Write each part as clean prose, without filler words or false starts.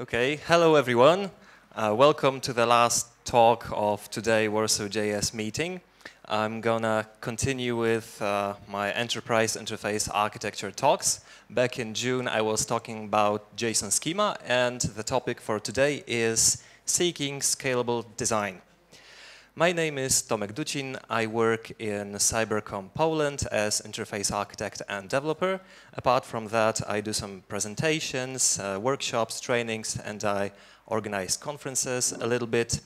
Okay, hello everyone. Welcome to the last talk of today's WarsawJS meeting. I'm gonna continue with my enterprise interface architecture talks. Back in June, I was talking about JSON schema, and the topic for today is seeking scalable design. My name is Tomasz Ducin. I work in Cybercom Poland as interface architect and developer. Apart from that, I do some presentations, workshops, trainings, and I organize conferences a little bit.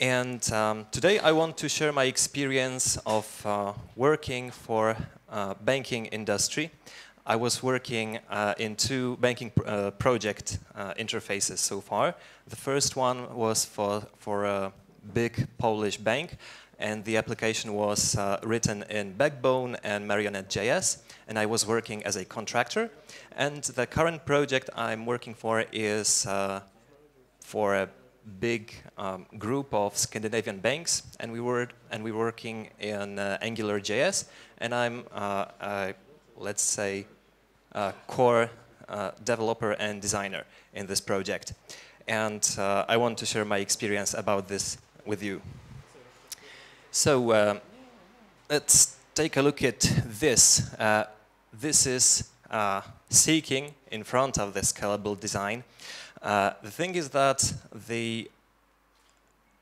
And today I want to share my experience of working for banking industry. I was working in two banking project interfaces so far. The first one was for a big Polish bank, and the application was written in Backbone and Marionette.js, and I was working as a contractor. And the current project I'm working for is for a big group of Scandinavian banks, and we're working in AngularJS, and I'm let's say core developer and designer in this project. And I want to share my experience about this with you. So let's take a look at this. This is seeking in front of the scalable design. The thing is that the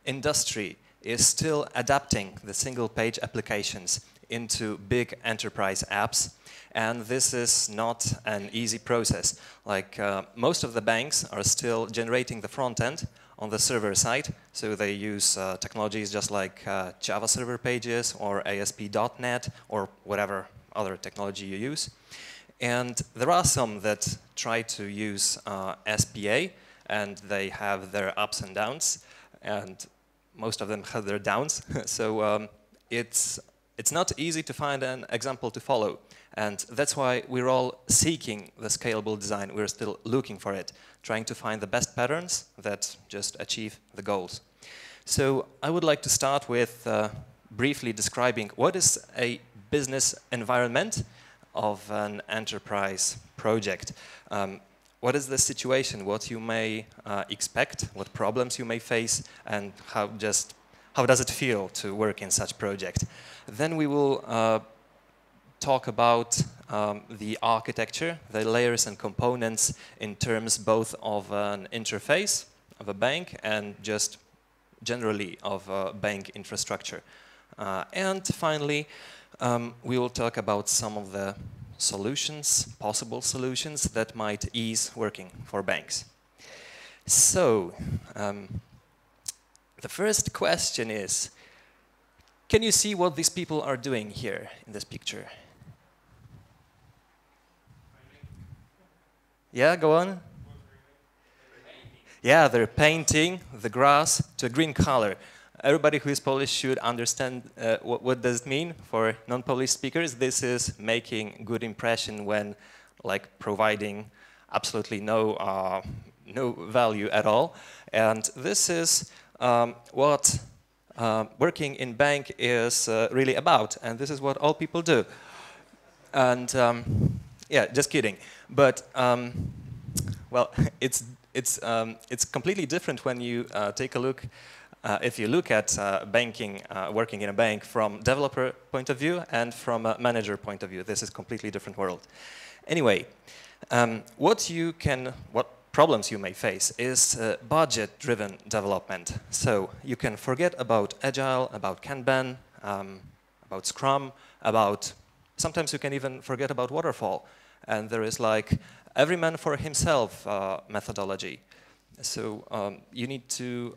industry is still adapting the single page applications into big enterprise apps, and this is not an easy process. Like most of the banks are still generating the front end on the server side, so they use technologies just like Java server pages or ASP.net or whatever other technology you use. And there are some that try to use SPA, and they have their ups and downs, and most of them have their downs. So it's not easy to find an example to follow. And that's why we're all seeking the scalable design. We're still looking for it, trying to find the best patterns that just achieve the goals. So I would like to start with briefly describing what is a business environment of an enterprise project. What is the situation, what you may expect, what problems you may face, and how does it feel to work in such project. Then we will talk about the architecture, the layers and components in terms both of an interface of a bank and just generally of bank infrastructure. And finally, we will talk about some of the solutions, possible solutions that might ease working for banks. So, the first question is, can you see what these people are doing here in this picture? Yeah, go on. Yeah, they're painting the grass to a green color. Everybody who is Polish should understand what does it mean. For non-Polish speakers, this is making good impression when, like, providing absolutely no value at all. And this is what working in bank is really about, and this is what all people do. And yeah, just kidding. But well, it's completely different when you take a look. If you look at banking, working in a bank from developer point of view and from a manager point of view, this is a completely different world. Anyway, what problems you may face is budget-driven development. So you can forget about Agile, about Kanban, about Scrum, about sometimes you can even forget about Waterfall. And there is like every man for himself methodology. So you need to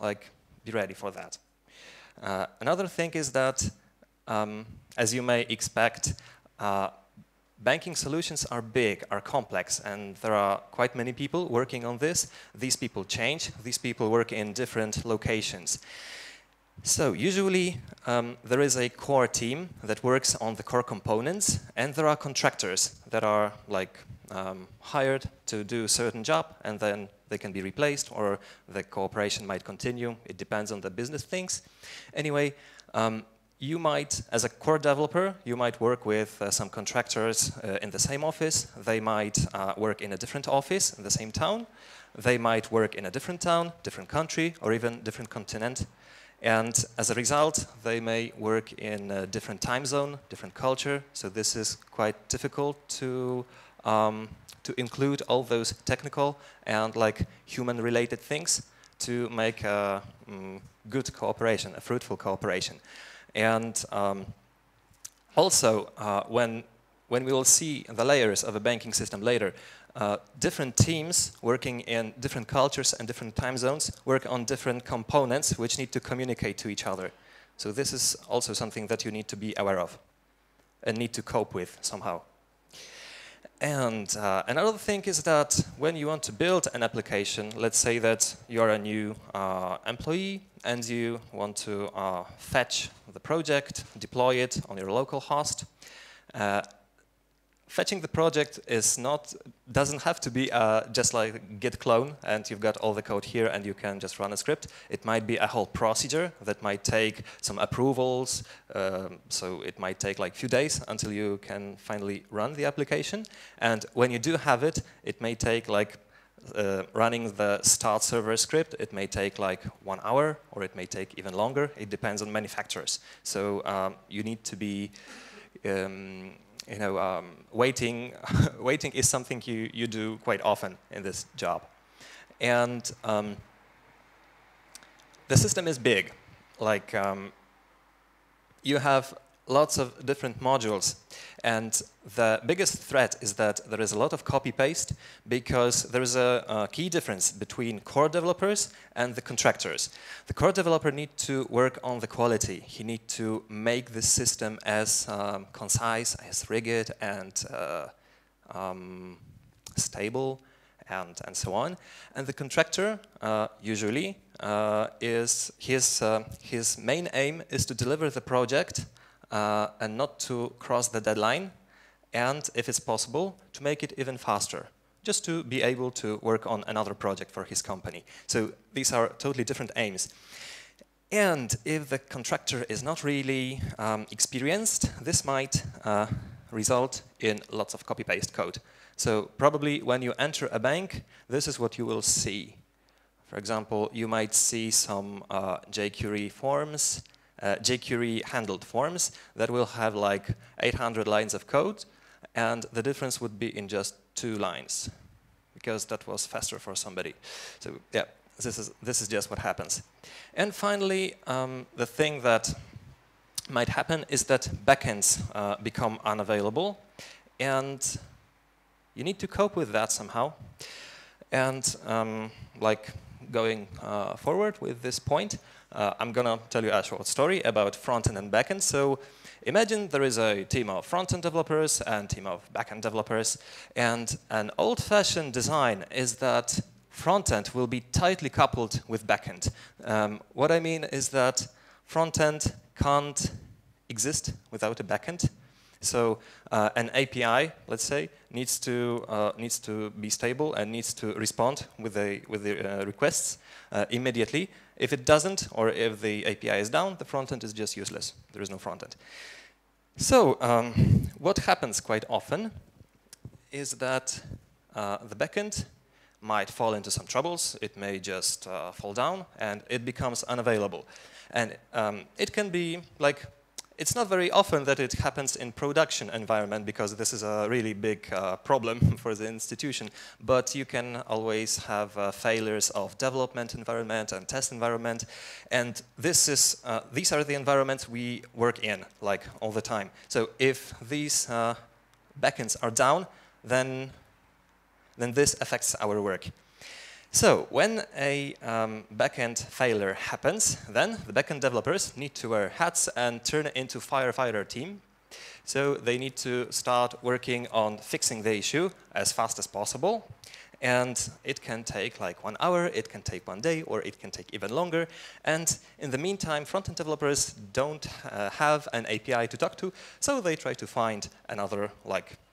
like be ready for that. Another thing is that, as you may expect, banking solutions are big, are complex, and there are quite many people working on this. These people change. These people work in different locations. So usually there is a core team that works on the core components, and there are contractors that are like hired to do a certain job, and then they can be replaced, or the cooperation might continue. It depends on the business things. Anyway, you might, as a core developer, you might work with some contractors in the same office. They might work in a different office in the same town. They might work in a different town, different country, or even different continent. And as a result, they may work in a different time zone, different culture. So this is quite difficult to include all those technical and like human-related things to make a good cooperation, a fruitful cooperation. And also, when we will see the layers of a banking system later, different teams working in different cultures and different time zones work on different components which need to communicate to each other. So this is also something that you need to be aware of and need to cope with somehow. And another thing is that when you want to build an application, let's say that you're a new employee and you want to fetch the project, deploy it on your local host. Fetching the project doesn't have to be just like git clone and you've got all the code here and you can just run a script. It might be a whole procedure that might take some approvals. So it might take like a few days until you can finally run the application. And when you do have it, it may take like running the start server script, it may take like 1 hour or it may take even longer. It depends on manufacturers. So you need to be waiting waiting is something you do quite often in this job. And the system is big. Like you have lots of different modules. And the biggest threat is that there is a lot of copy-paste because there is a key difference between core developers and the contractors. The core developer needs to work on the quality. He needs to make the system as concise, as rigid, and stable, and so on. And the contractor, usually, his main aim is to deliver the project and not to cross the deadline, and if it's possible, to make it even faster, just to be able to work on another project for his company. So these are totally different aims. And if the contractor is not really experienced, this might result in lots of copy-paste code. So probably when you enter a bank, this is what you will see. For example, you might see some jQuery forms, jQuery handled forms that will have like 800 lines of code, and the difference would be in just 2 lines because that was faster for somebody. So yeah, this is just what happens. And finally, the thing that might happen is that backends become unavailable, and you need to cope with that somehow. And going forward with this point, I'm going to tell you a short story about front-end and back-end. So imagine there is a team of front-end developers and team of back-end developers. And an old-fashioned design is that front-end will be tightly coupled with back-end. What I mean is that front-end can't exist without a back-end. So an API, let's say, needs to be stable and needs to respond with the requests immediately. If it doesn't, or if the API is down, the front-end is just useless. There is no front-end. So what happens quite often is that the back-end might fall into some troubles. It may just fall down, and it becomes unavailable. And it can be like, it's not very often that it happens in production environment because this is a really big problem for the institution, but you can always have failures of development environment and test environment, and these are the environments we work in like all the time. So if these backends are down, then this affects our work. So when a backend failure happens, then the backend developers need to wear hats and turn into firefighter team. So they need to start working on fixing the issue as fast as possible. And it can take like 1 hour, it can take 1 day, or it can take even longer. And in the meantime, front-end developers don't have an API to talk to, so they try to find another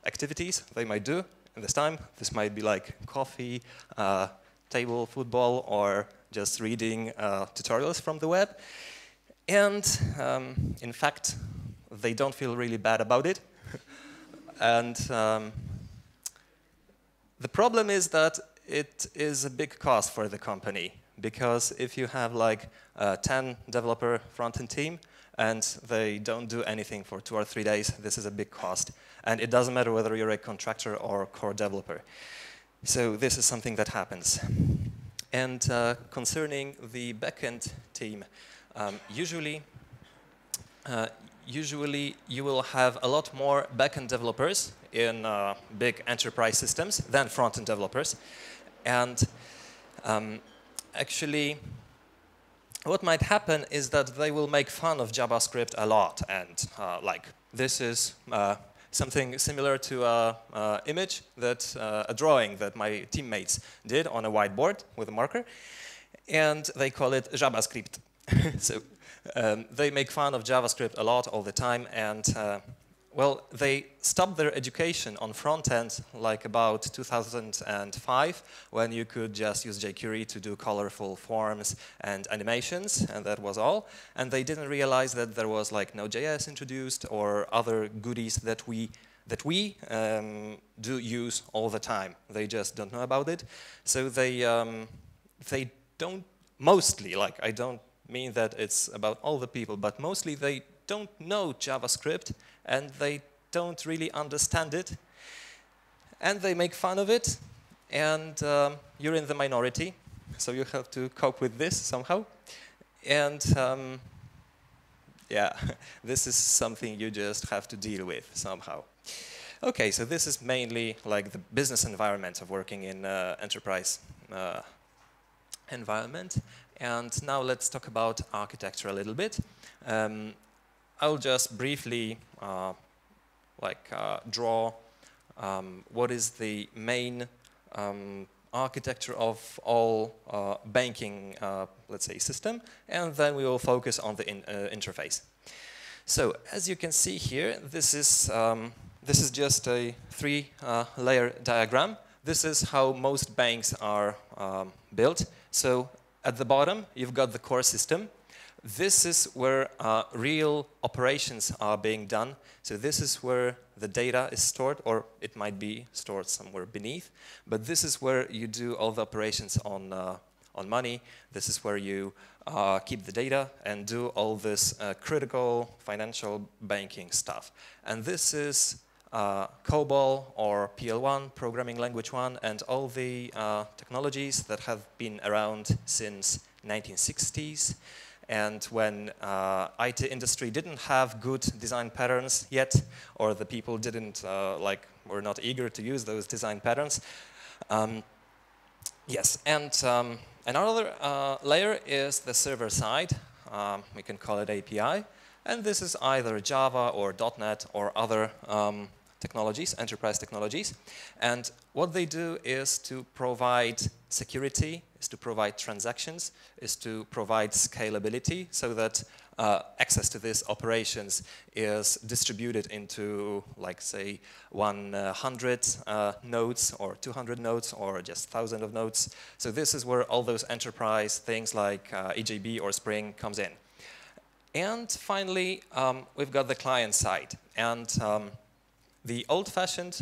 activities they might do in this time. This might be like coffee, table football, or just reading tutorials from the web. And in fact, they don't feel really bad about it. And the problem is that it is a big cost for the company, because if you have like a 10-developer front-end team and they don't do anything for 2 or 3 days, this is a big cost. And it doesn't matter whether you're a contractor or a core developer. So this is something that happens. And concerning the backend team, usually you will have a lot more backend developers in big enterprise systems than front-end developers. And actually, what might happen is that they will make fun of JavaScript a lot. And like, this is something similar to an image that, a drawing that my teammates did on a whiteboard with a marker. And they call it JavaScript. So they make fun of JavaScript a lot all the time. And well, they stopped their education on front-end like about 2005, when you could just use jQuery to do colorful forms and animations, and that was all. And they didn't realize that there was like Node.js introduced or other goodies that we do use all the time. They just don't know about it. So they don't mostly, like I don't mean that it's about all the people, but mostly they don't know JavaScript, and they don't really understand it, and they make fun of it, and you're in the minority, so you have to cope with this somehow. And yeah, this is something you just have to deal with somehow. Okay, so this is mainly like the business environment of working in enterprise environment. And now let's talk about architecture a little bit. I'll just briefly draw what is the main architecture of all banking, let's say, system, and then we will focus on the interface. So as you can see here, this is just a 3-layer diagram. This is how most banks are built. So at the bottom, you've got the core system. This is where real operations are being done. So this is where the data is stored, or it might be stored somewhere beneath. But this is where you do all the operations on money. This is where you keep the data and do all this critical financial banking stuff. And this is COBOL or PL1, Programming Language 1, and all the technologies that have been around since 1960s. And when IT industry didn't have good design patterns yet, or the people didn't were not eager to use those design patterns, yes. And another layer is the server side. We can call it API, and this is either Java or .NET or other technologies, enterprise technologies. And what they do is to provide security, is to provide transactions, is to provide scalability, so that access to these operations is distributed into, like, say, 100 nodes or 200 nodes or just 1,000 of nodes. So this is where all those enterprise things like EJB or Spring comes in. And finally, we've got the client side. And the old-fashioned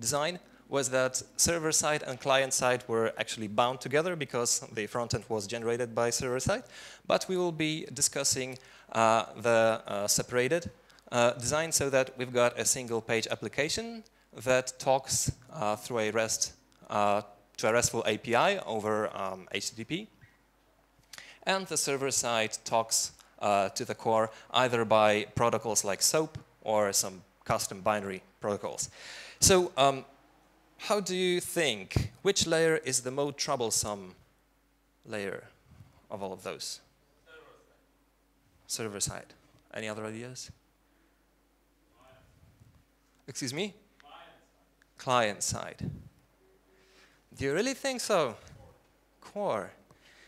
design was that server side and client side were actually bound together because the front end was generated by server side. But we will be discussing the separated design, so that we've got a single page application that talks through a REST to a RESTful API over HTTP, and the server side talks to the core either by protocols like SOAP or some custom binary protocols. So how do you think, which layer is the most troublesome layer of all of those? Server side. Server side. Any other ideas? Client. Excuse me? Client side. Client side. Do you really think so? Core.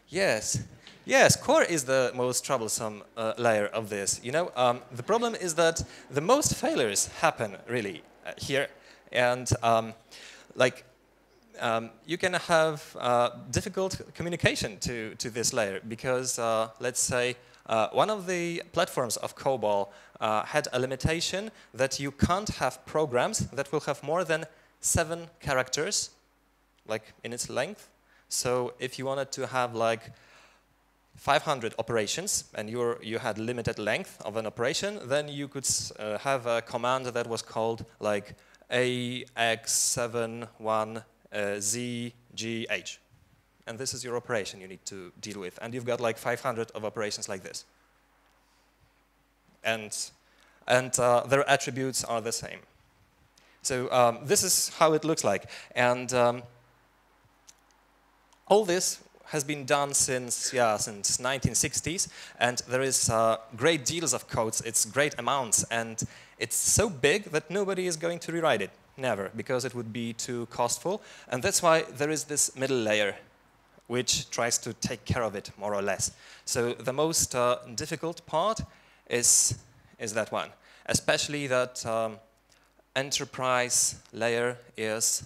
Yes. Yes, core is the most troublesome layer of this. You know, the problem is that the most failures happen really here. And you can have difficult communication to this layer, because let's say One of the platforms of COBOL had a limitation that you can't have programs that will have more than 7 characters, like in its length. So if you wanted to have like 500 operations and you had limited length of an operation, then you could have a command that was called like AX71ZGH. And this is your operation you need to deal with. And you've got like 500 of operations like this. And their attributes are the same. So this is how it looks like. And all this has been done since 1960s, and there is great deals of codes. It's great amounts, and it's so big that nobody is going to rewrite it, never, because it would be too costful. And that's why there is this middle layer, which tries to take care of it more or less. So the most difficult part is that one, especially that enterprise layer is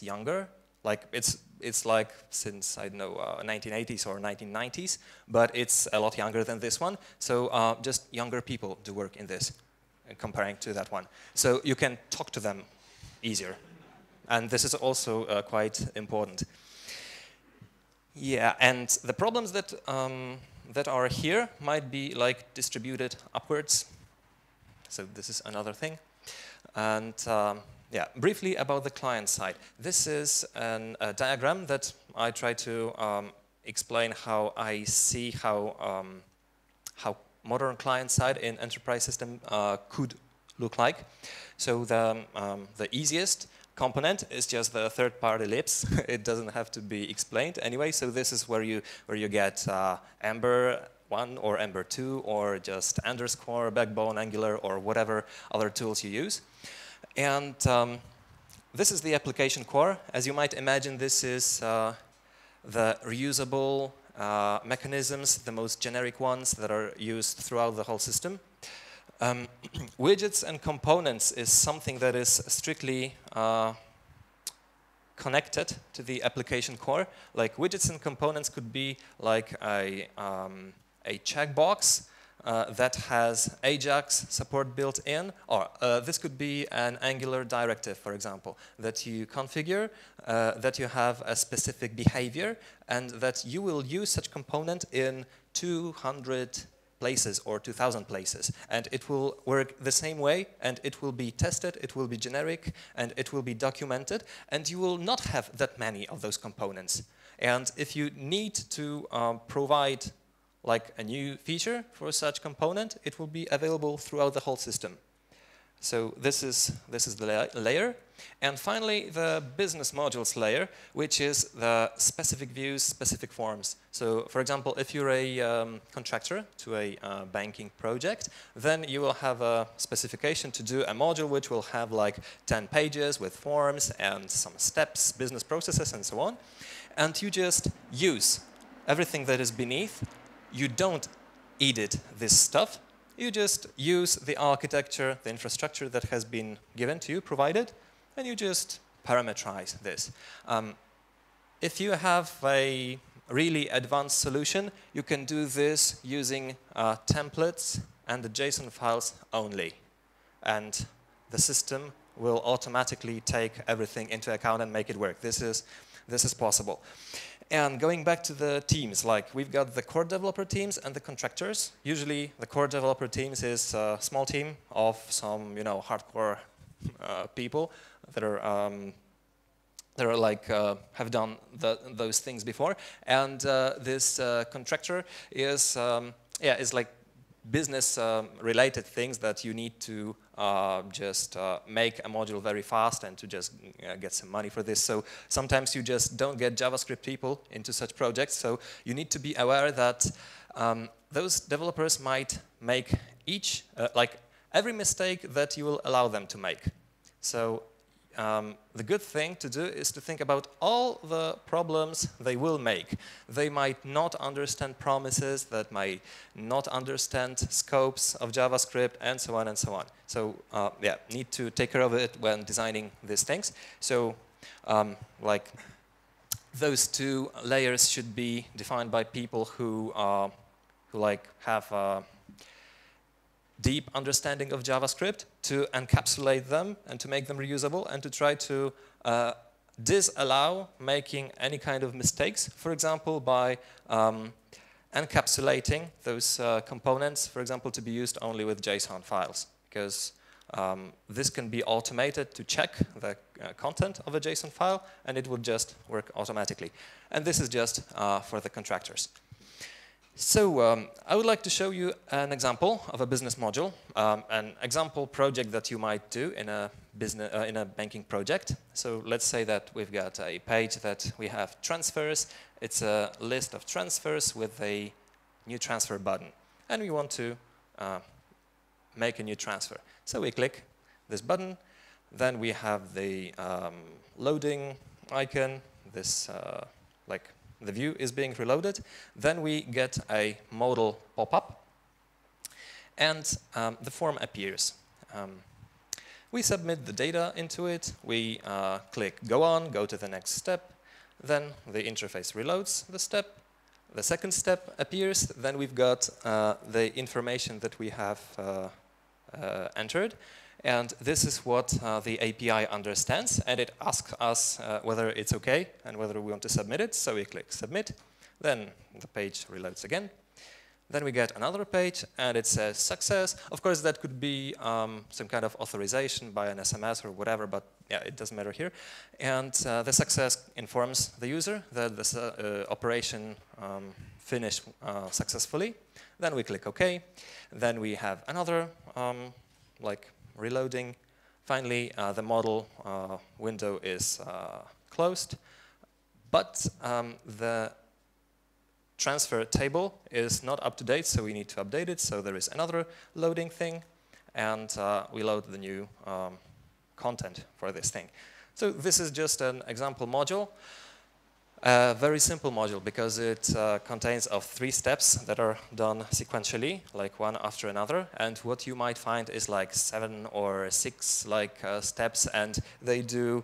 younger, like it's like since, I don't know, 1980s or 1990s, but it's a lot younger than this one. So just younger people do work in this, comparing to that one. So you can talk to them easier. And this is also quite important. Yeah, and the problems that, that are here might be like distributed upwards. So this is another thing. And yeah, briefly about the client side. This is a diagram that I try to explain how I see how modern client side in enterprise system could look like. So the easiest component is just the third-party libs. It doesn't have to be explained anyway. So this is where you get Ember 1 or Ember 2 or just underscore, Backbone, Angular, or whatever other tools you use. And this is the application core. As you might imagine, this is the reusable mechanisms, the most generic ones that are used throughout the whole system. Widgets and components is something that is strictly connected to the application core. Like widgets and components could be like a checkbox that has Ajax support built in, or this could be an Angular directive, for example, that you configure, that you have a specific behavior, and that you will use such component in 200 places or 2,000 places. And it will work the same way, and it will be tested, it will be generic, and it will be documented, and you will not have that many of those components. And if you need to provide like a new feature for such component, it will be available throughout the whole system. So this is the layer. And finally, the business modules layer, which is the specific views, specific forms. So for example, if you're a contractor to a banking project, then you will have a specification to do a module which will have like 10 pages with forms and some steps, business processes, and so on. And you just use everything that is beneath. You don't edit this stuff. You just use the architecture, the infrastructure that has been given to you, provided, and you just parameterize this. If you have a really advanced solution, you can do this using templates and the JSON files only. And the system will automatically take everything into account and make it work. This is possible. And going back to the teams, like we've got the core developer teams and the contractors. Usually, the core developer teams is a small team of some, you know, hardcore people that are like have done those things before. And this contractor is like business-related things that you need to just make a module very fast and to just get some money for this. So sometimes you just don't get JavaScript people into such projects. So you need to be aware that those developers might make every mistake that you will allow them to make. So the good thing to do is to think about all the problems they will make. They might not understand promises, that might not understand scopes of JavaScript, and so on and so on. So yeah, need to take care of it when designing these things. So like those two layers should be defined by people who like have a deep understanding of JavaScript to encapsulate them and to make them reusable and to try to disallow making any kind of mistakes, for example, by encapsulating those components, for example, to be used only with JSON files, because this can be automated to check the content of a JSON file, and it will just work automatically. And this is just for the contractors. So I would like to show you an example of a business module, an example project that you might do in a business in a banking project. So let's say that we've got a page that we have transfers. It's a list of transfers with a new transfer button, and we want to make a new transfer. So we click this button. Then we have the loading icon. This like the view is being reloaded. Then we get a modal pop-up, and the form appears. We submit the data into it. We click go on, go to the next step. Then the interface reloads the step. The second step appears. Then we've got the information that we have entered. And this is what the API understands, and it asks us whether it's OK and whether we want to submit it. So we click Submit. Then the page reloads again. Then we get another page, and it says Success. Of course, that could be some kind of authorization by an SMS or whatever, but yeah, it doesn't matter here. And the success informs the user that this operation finished successfully. Then we click OK. Then we have another like reloading. Finally, the model window is closed, but the transfer table is not up to date, so we need to update it. So there is another loading thing, and we load the new content for this thing. So this is just an example module, a very simple module, because it contains of 3 steps that are done sequentially, like one after another. And what you might find is like 7 or 6 like steps, and they do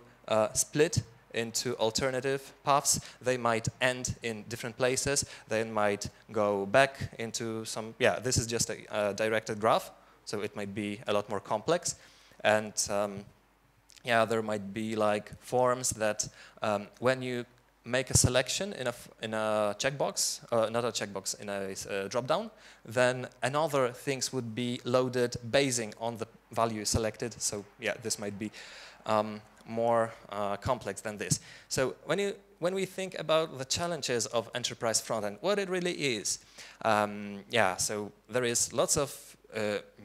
split into alternative paths. They might end in different places. They might go back into some. Yeah, this is just a directed graph, so it might be a lot more complex. And yeah, there might be like forms that when you make a selection in a checkbox, not a checkbox, in a dropdown, then another things would be loaded basing on the value selected. So yeah, this might be more complex than this. So when we think about the challenges of enterprise frontend, what it really is, yeah, so there is lots of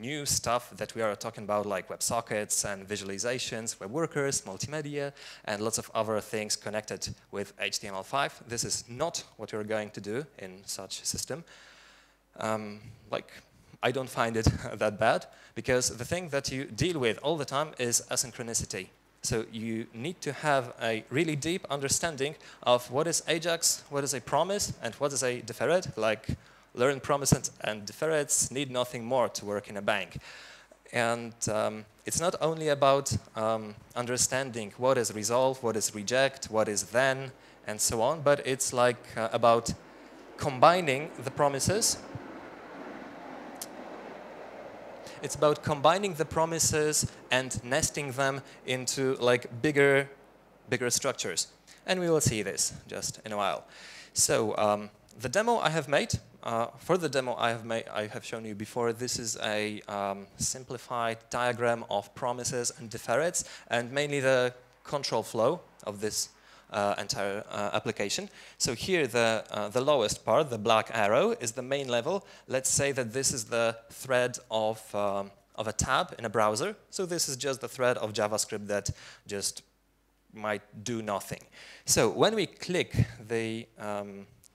new stuff that we are talking about, like WebSockets and visualizations, web workers, multimedia, and lots of other things connected with HTML5. This is not what we're going to do in such system. Like, I don't find it that bad, because the thing that you deal with all the time is asynchronicity. So you need to have a really deep understanding of what is Ajax, what is a promise, and what is a deferred. Like, learn promises and deferreds need nothing more to work in a bank. And it's not only about understanding what is resolve, what is reject, what is then, and so on, but it's like about combining the promises. It's about combining the promises and nesting them into like bigger structures. And we will see this just in a while. So the demo I have made, for the demo I have shown you before, this is a simplified diagram of promises and deferreds, and mainly the control flow of this entire application. So here the lowest part, the black arrow, is the main level. Let's say that this is the thread of a tab in a browser. So this is just the thread of JavaScript that just might do nothing. So when we click the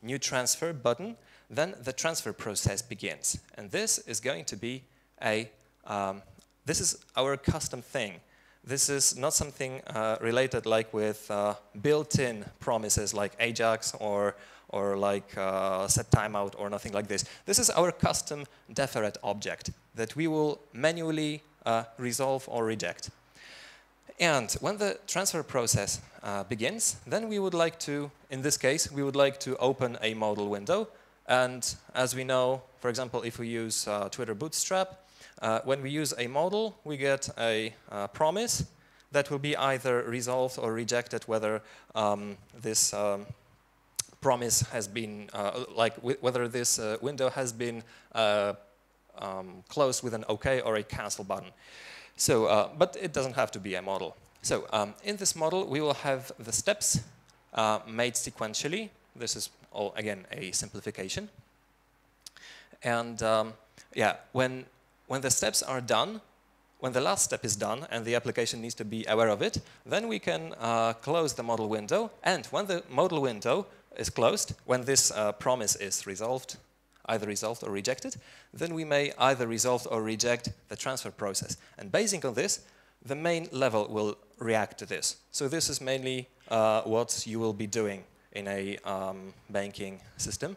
new transfer button, then the transfer process begins. And this is going to be a, this is our custom thing. This is not something related like with built-in promises like Ajax or like set timeout or nothing like this. This is our custom deferred object that we will manually resolve or reject. And when the transfer process begins, then we would like to, in this case, we would like to open a modal window And as we know, for example, if we use Twitter Bootstrap, when we use a model, we get a promise that will be either resolved or rejected, whether this promise has been, whether this window has been closed with an OK or a cancel button. So, but it doesn't have to be a model. So in this model, we will have the steps made sequentially. This is all, again, a simplification. And yeah, when the steps are done, when the last step is done and the application needs to be aware of it, then we can close the model window. And when the model window is closed, when this promise is resolved, either resolved or rejected, then we may either resolve or reject the transfer process. And basing on this, the main level will react to this. So this is mainly what you will be doing in a banking system.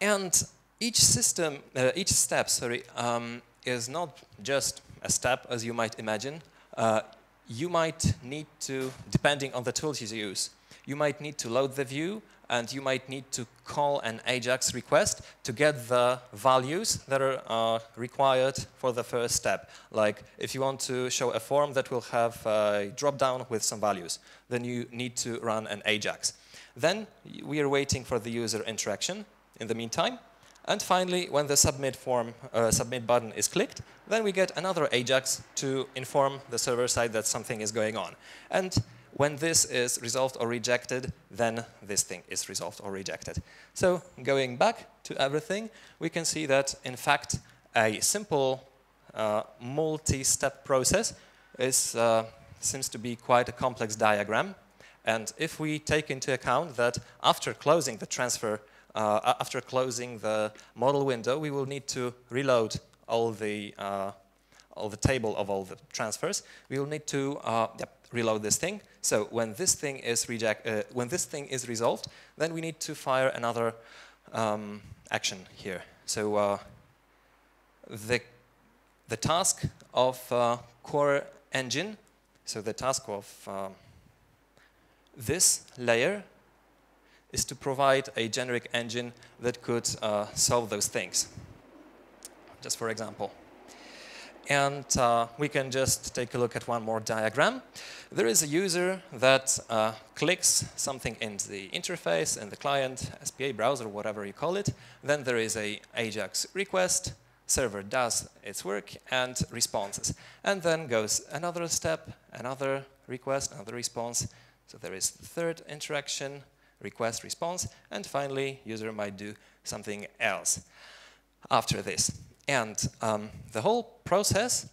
And each system, each step, sorry, is not just a step, as you might imagine. You might need to, depending on the tools you use, you might need to load the view, and you might need to call an Ajax request to get the values that are required for the first step. Like if you want to show a form that will have a drop-down with some values, then you need to run an Ajax. Then we are waiting for the user interaction in the meantime. And finally, when the submit button is clicked, then we get another Ajax to inform the server side that something is going on. And when this is resolved or rejected, then this thing is resolved or rejected. So going back to everything, we can see that, in fact, a simple multi-step process is, seems to be quite a complex diagram. And if we take into account that after closing the transfer, after closing the model window, we will need to reload all the table of all the transfers. We will need to reload this thing. So when this thing is resolved, then we need to fire another action here. So the task of core engine, so the task of this layer, is to provide a generic engine that could solve those things, just for example. And we can just take a look at one more diagram. There is a user that clicks something in the interface, in the client, SPA browser, whatever you call it. Then there is an Ajax request. Server does its work and responses. And then goes another step, another request, another response. So there is the third interaction, request, response, and finally, user might do something else after this. And the whole process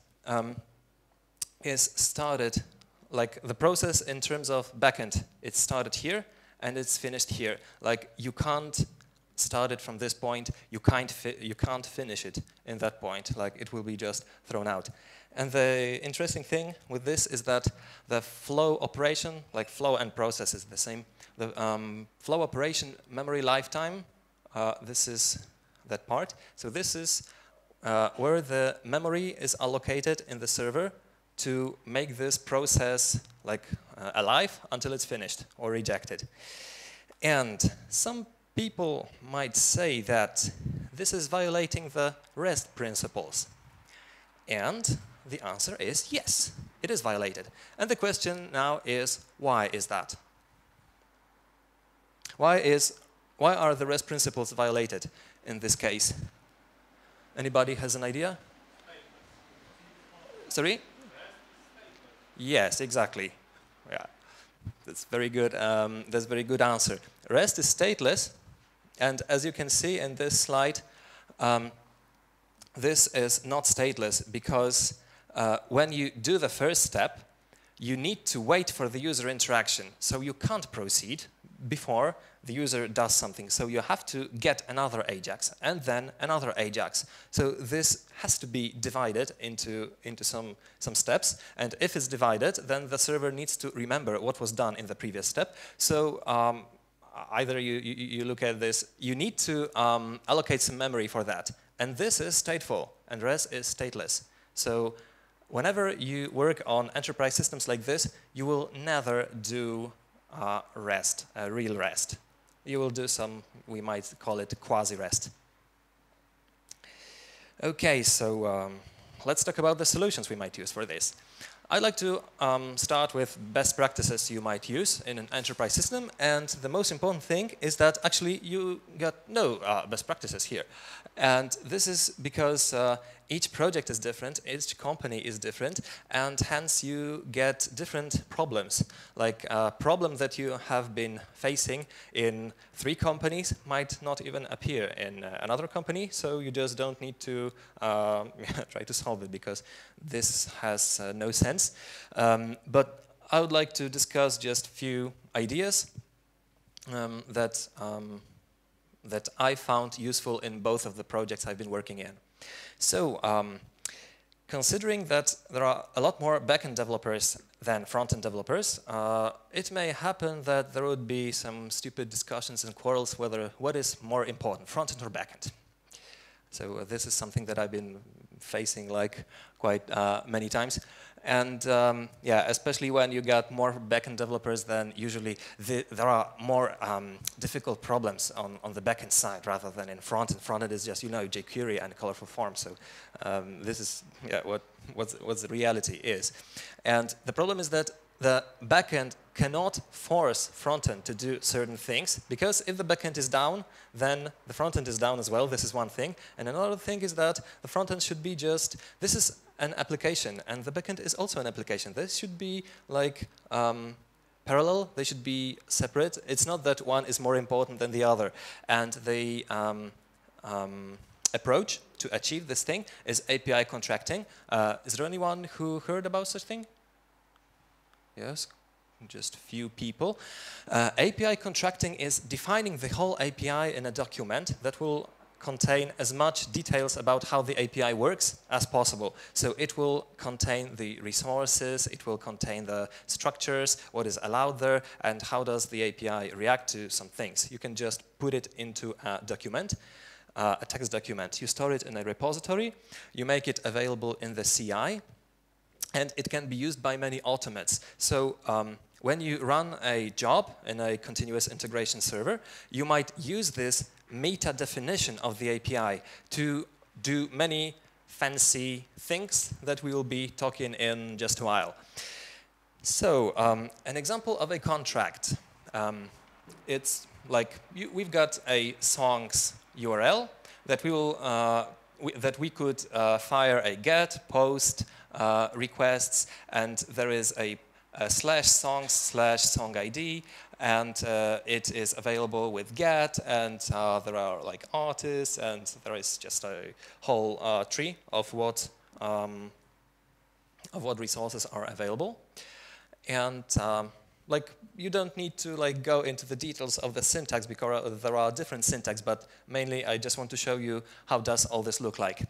is started, like the process in terms of backend, it's started here and it's finished here. Like you can't start it from this point, you can't finish it in that point. Like it will be just thrown out. And the interesting thing with this is that the flow operation, like flow and process is the same. The flow operation memory lifetime, this is that part. So this is where the memory is allocated in the server to make this process like alive until it's finished or rejected. And some people might say that this is violating the REST principles. And the answer is yes, it is violated. And the question now is, why is that? Why are the REST principles violated in this case? Anybody has an idea? Sorry? Yes, exactly. Yeah, that's very good. That's very good answer. REST is stateless, and as you can see in this slide, this is not stateless because when you do the first step, you need to wait for the user interaction. So you can't proceed before the user does something. So you have to get another Ajax and then another Ajax. So this has to be divided into some steps. And if it's divided, then the server needs to remember what was done in the previous step. So either you look at this, you need to allocate some memory for that. And this is stateful, and REST is stateless. So whenever you work on enterprise systems like this, you will never do REST, real REST. you will do some, we might call it quasi-REST. OK, so let's talk about the solutions we might use for this. I'd like to start with best practices you might use in an enterprise system. And the most important thing is that actually you got no best practices here. And this is because each project is different, each company is different, and hence you get different problems. Like a problem that you have been facing in 3 companies might not even appear in another company, so you just don't need to try to solve it, because this has no sense. But I would like to discuss just a few ideas that I found useful in both of the projects I've been working in. So, considering that there are a lot more backend developers than front-end developers, it may happen that there would be some stupid discussions and quarrels whether what is more important, front-end or backend. So this is something that I've been facing like quite many times. And yeah, especially when you got more backend developers than usually, there are more difficult problems on the backend side rather than in front. And front end is just, you know, jQuery and colorful forms. So this is yeah, what the reality is. And the problem is that the backend cannot force frontend to do certain things, because if the backend is down, then the frontend is down as well. This is one thing. And another thing is that the frontend should be just, this is an application, and the backend is also an application. This should be like parallel. They should be separate. It's not that one is more important than the other. And the approach to achieve this thing is API contracting. Is there anyone who heard about such thing? Yes, just a few people. API contracting is defining the whole API in a document that will contain as much details about how the API works as possible. So it will contain the resources, it will contain the structures, what is allowed there, and how does the API react to some things. You can just put it into a document, a text document. You store it in a repository, you make it available in the CI, and it can be used by many automates. So when you run a job in a continuous integration server, you might use this meta definition of the API to do many fancy things that we will be talking in just a while. So an example of a contract. It's like we've got a songs URL that we could fire a get, post, requests, and there is a /songs/song ID, and it is available with get, and there are like artists, and there is just a whole tree of what resources are available. And like you don't need to like go into the details of the syntax, because there are different syntax, but mainly I just want to show you how does all this look like.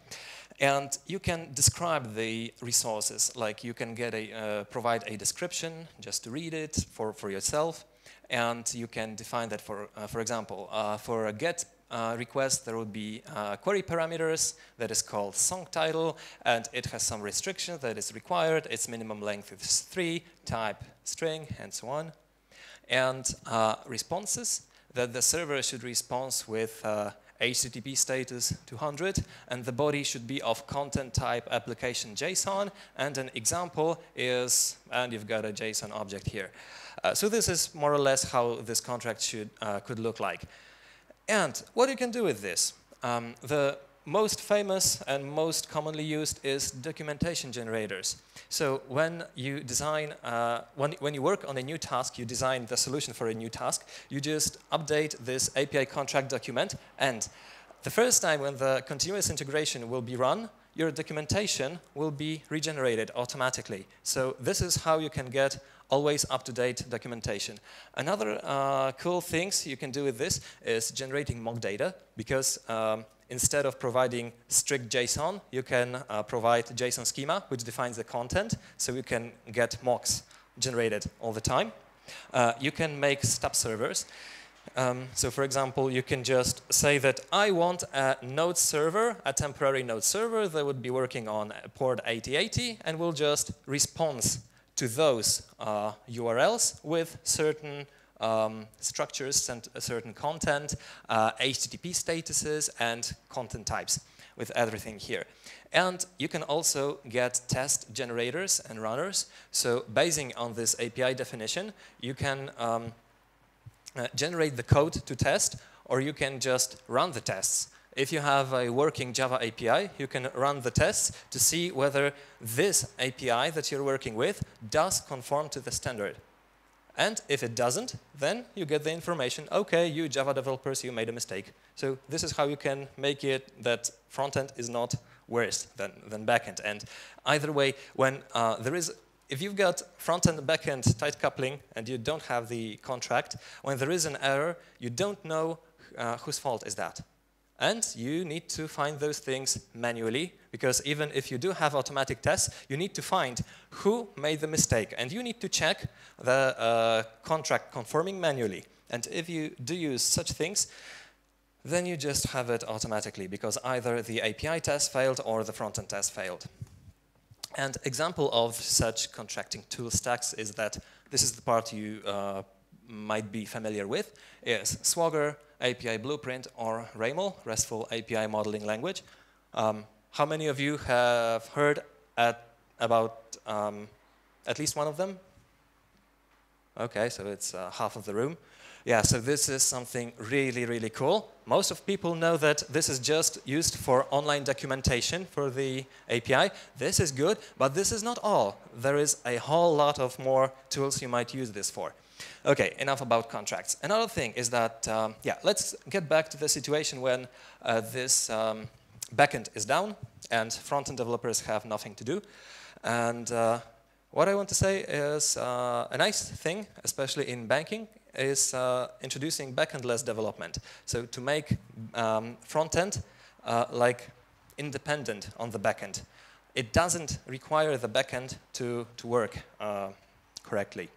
And you can describe the resources, like you can get a, provide a description just to read it for yourself, and you can define that for example, for a get request there will be query parameters that is called song title, and it has some restriction that is required, its minimum length is 3, type string, and so on. And responses, that the server should respond with HTTP status 200, and the body should be of content type application JSON, and an example is, and you've got a JSON object here. So this is more or less how this contract should could look like. And what you can do with this? The most famous and most commonly used is documentation generators. So when you design, when you work on a new task, you design the solution for a new task, you just update this API contract document, and the first time when the continuous integration will be run, your documentation will be regenerated automatically. So this is how you can get always up-to-date documentation. Another cool things you can do with this is generating mock data, because instead of providing strict JSON, you can provide JSON schema, which defines the content, so you can get mocks generated all the time. You can make stub servers. So for example, you can just say that I want a node server, a temporary node server that would be working on port 8080, and will just respond to those URLs with certain structures and a certain content, HTTP statuses, and content types with everything here. And you can also get test generators and runners. So basing on this API definition, you can generate the code to test, or you can just run the tests. If you have a working Java API, you can run the tests to see whether this API that you're working with does conform to the standard. And if it doesn't, then you get the information, OK, you Java developers, you made a mistake. So this is how you can make it that front-end is not worse than back-end. And either way, when if you've got front-end and back-end tight coupling and you don't have the contract, when there is an error, you don't know whose fault is that. And you need to find those things manually, because even if you do have automatic tests, you need to find who made the mistake. And you need to check the contract conforming manually. And if you do use such things, then you just have it automatically, because either the API test failed or the front-end test failed. And example of such contracting tool stacks is that this is the part you might be familiar with, is Swagger, API Blueprint, or RAML, RESTful API Modeling Language. How many of you have heard about at least one of them? OK, so it's half of the room. Yeah, so this is something really, really cool. Most of people know that this is just used for online documentation for the API. This is good, but this is not all. There is a whole lot of more tools you might use this for. OK, enough about contracts. Another thing is that, yeah, let's get back to the situation when this backend is down and front-end developers have nothing to do. And what I want to say is a nice thing, especially in banking, is introducing backend-less development. So to make front-end like independent on the backend. It doesn't require the backend to work correctly.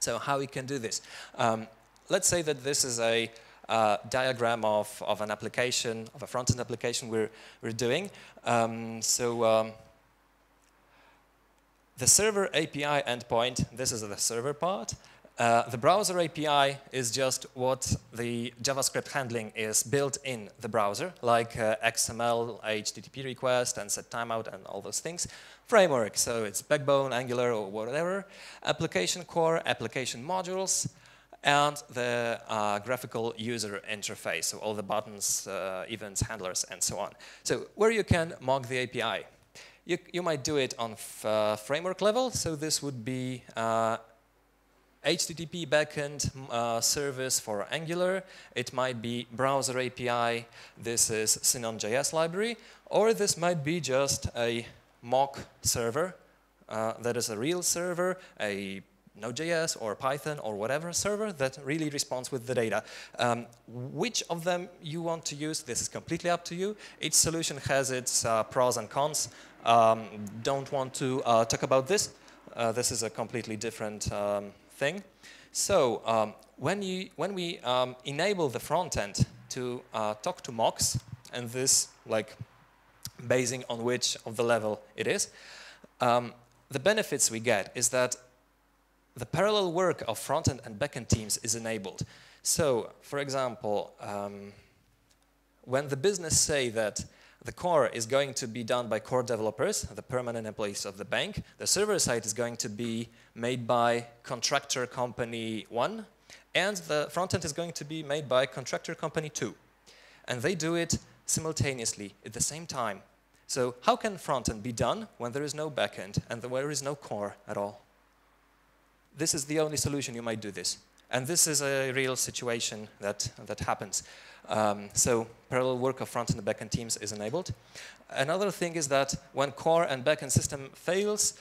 So how we can do this? Let's say that this is a diagram of an application, of a front-end application we're doing. The server API endpoint, this is the server part. The browser API is just what the JavaScript handling is built in the browser, like XML, HTTP request, and set timeout, and all those things. Framework, so it's Backbone, Angular, or whatever. Application core, application modules, and the graphical user interface, so all the buttons, events, handlers, and so on. So where you can mock the API. You might do it on framework level, so this would be HTTP backend service for Angular. It might be browser API. This is Synon.js library. Or this might be just a mock server. That is a real server, a Node.js or Python or whatever server that really responds with the data. Which of them you want to use, this is completely up to you. Each solution has its pros and cons. Don't want to talk about this. This is a completely different thing. So when we enable the front end to talk to mocks, and this like basing on which of the level it is, the benefits we get is that the parallel work of front end and back end teams is enabled. So for example, when the business say that the core is going to be done by core developers, the permanent employees of the bank. The server side is going to be made by contractor company 1. And the front end is going to be made by contractor company 2. And they do it simultaneously at the same time. So how can front end be done when there is no back end and there is no core at all? This is the only solution you might do this. And this is a real situation that happens. So parallel work of front and back-end teams is enabled. Another thing is that when core and back-end system fails,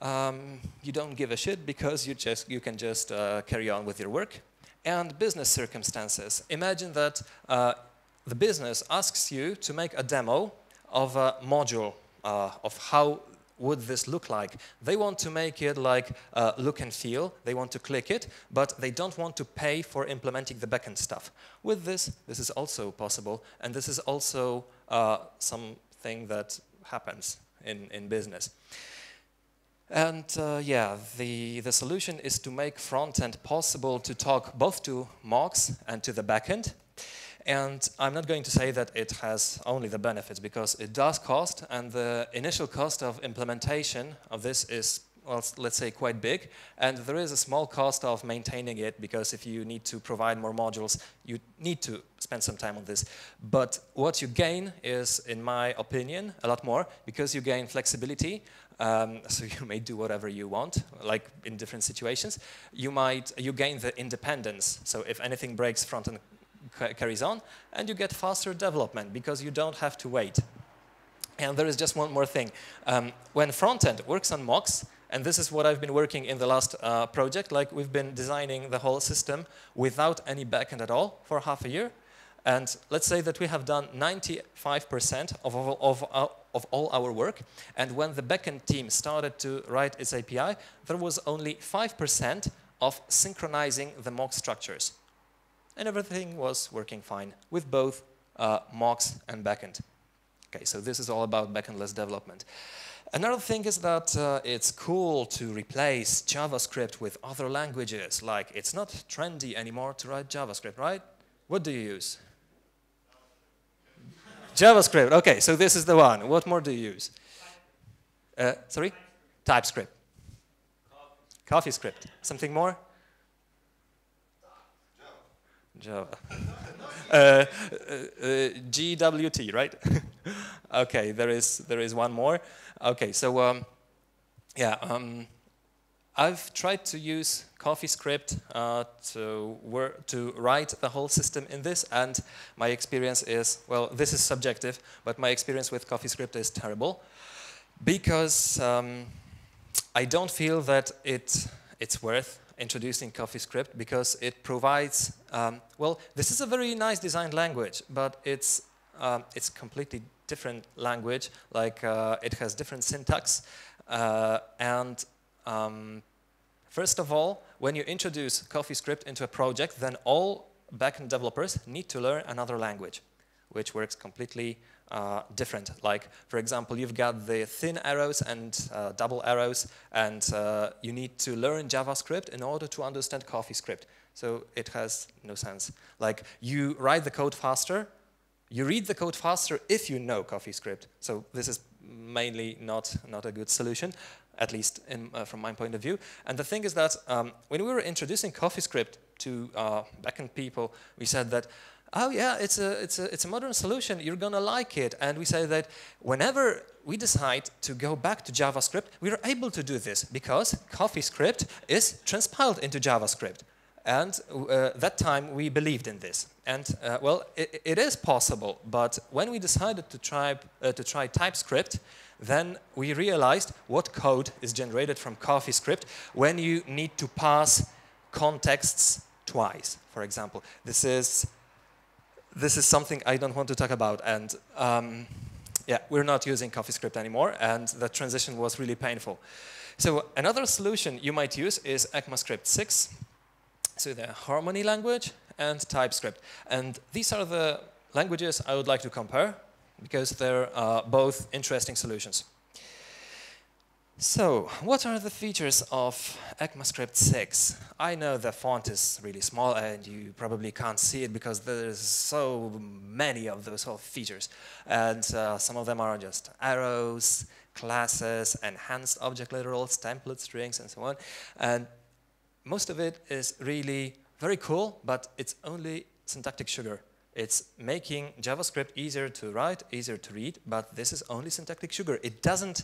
you don't give a shit because you can just carry on with your work. And business circumstances. Imagine that the business asks you to make a demo of a module of how would this look like? They want to make it like look and feel. They want to click it, but they don't want to pay for implementing the backend stuff. With this, this is also possible, and this is also something that happens in business. And yeah, the solution is to make front-end possible to talk both to mocks and to the backend. And I'm not going to say that it has only the benefits, because it does cost, and the initial cost of implementation of this is, well, let's say, quite big. And there is a small cost of maintaining it, because if you need to provide more modules, you need to spend some time on this. But what you gain is, in my opinion, a lot more, because you gain flexibility. So you may do whatever you want, like in different situations. You gain the independence. So if anything breaks, front-end carries on, and you get faster development because you don't have to wait. And there is just one more thing. When front-end works on mocks, and this is what I've been working in the last project, like we've been designing the whole system without any backend at all for half a year. And let's say that we have done 95% of all our work. And when the backend team started to write its API, there was only 5% of synchronizing the mock structures. And everything was working fine with both mocks and backend. Okay, so this is all about backendless development. Another thing is that it's cool to replace JavaScript with other languages. Like, it's not trendy anymore to write JavaScript, right? What do you use? JavaScript, okay, so this is the one. What more do you use? Sorry? TypeScript. CoffeeScript. Something more? Java. GWT, right? Okay, there is one more. Okay, so yeah, I've tried to use CoffeeScript to write the whole system in this, and my experience is, well, this is subjective, but my experience with CoffeeScript is terrible, because I don't feel that it's worth introducing CoffeeScript, because it provides, well, this is a very nice designed language, but it's completely different language. Like, it has different syntax, and first of all, when you introduce CoffeeScript into a project, then all backend developers need to learn another language, which works completely different. Like, for example, you've got the thin arrows and double arrows, and you need to learn JavaScript in order to understand CoffeeScript. So it has no sense. Like, you write the code faster, you read the code faster if you know CoffeeScript. So this is mainly not a good solution, at least from my point of view. And the thing is that when we were introducing CoffeeScript to backend people, we said that, oh yeah, it's a modern solution, you're gonna like it. And we say that whenever we decide to go back to JavaScript, we are able to do this because CoffeeScript is transpiled into JavaScript. And that time we believed in this. And well, it is possible, but when we decided to try TypeScript, then we realized what code is generated from CoffeeScript when you need to pass contexts twice, for example. This is something I don't want to talk about, and yeah, we're not using CoffeeScript anymore, and the transition was really painful. So another solution you might use is ECMAScript 6, so the Harmony language, and TypeScript. And these are the languages I would like to compare, because they're both interesting solutions. So, what are the features of ECMAScript 6? I know the font is really small and you probably can't see it because there's so many of those features. And some of them are just arrows, classes, enhanced object literals, template strings, and so on. And most of it is really very cool, but it's only syntactic sugar. It's making JavaScript easier to write, easier to read, but this is only syntactic sugar. It doesn't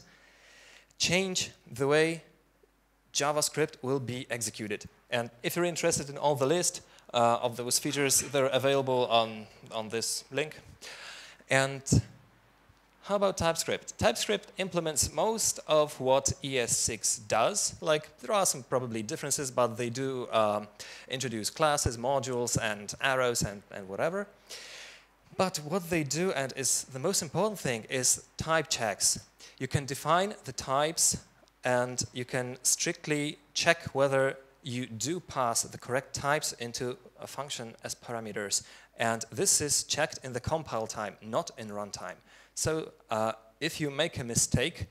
change the way JavaScript will be executed. And if you're interested in all the list of those features, they're available on this link. And how about TypeScript? TypeScript implements most of what ES6 does. Like, there are some probably differences, but they do introduce classes, modules, and arrows, and whatever. But what they do, and is the most important thing, is type checks. You can define the types, and you can strictly check whether you do pass the correct types into a function as parameters. And this is checked in the compile time, not in runtime. So if you make a mistake,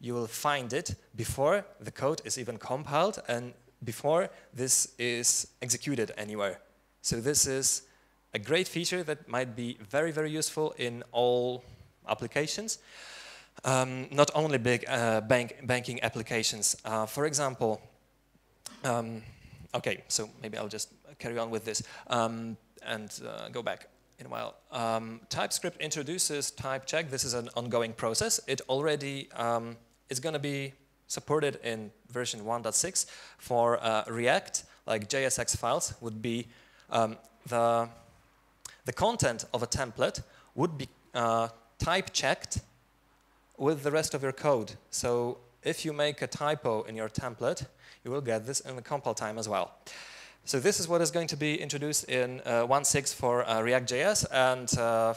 you will find it before the code is even compiled and before this is executed anywhere. So this is a great feature that might be very, very useful in all applications, not only big banking applications. For example, okay, so maybe I'll just carry on with this and go back in a while. TypeScript introduces type check. This is an ongoing process. It already is going to be supported in version 1.6 for React. Like JSX files would be the content of a template would be type checked with the rest of your code. So if you make a typo in your template, you will get this in the compile time as well. So this is what is going to be introduced in 1.6 for React.js, and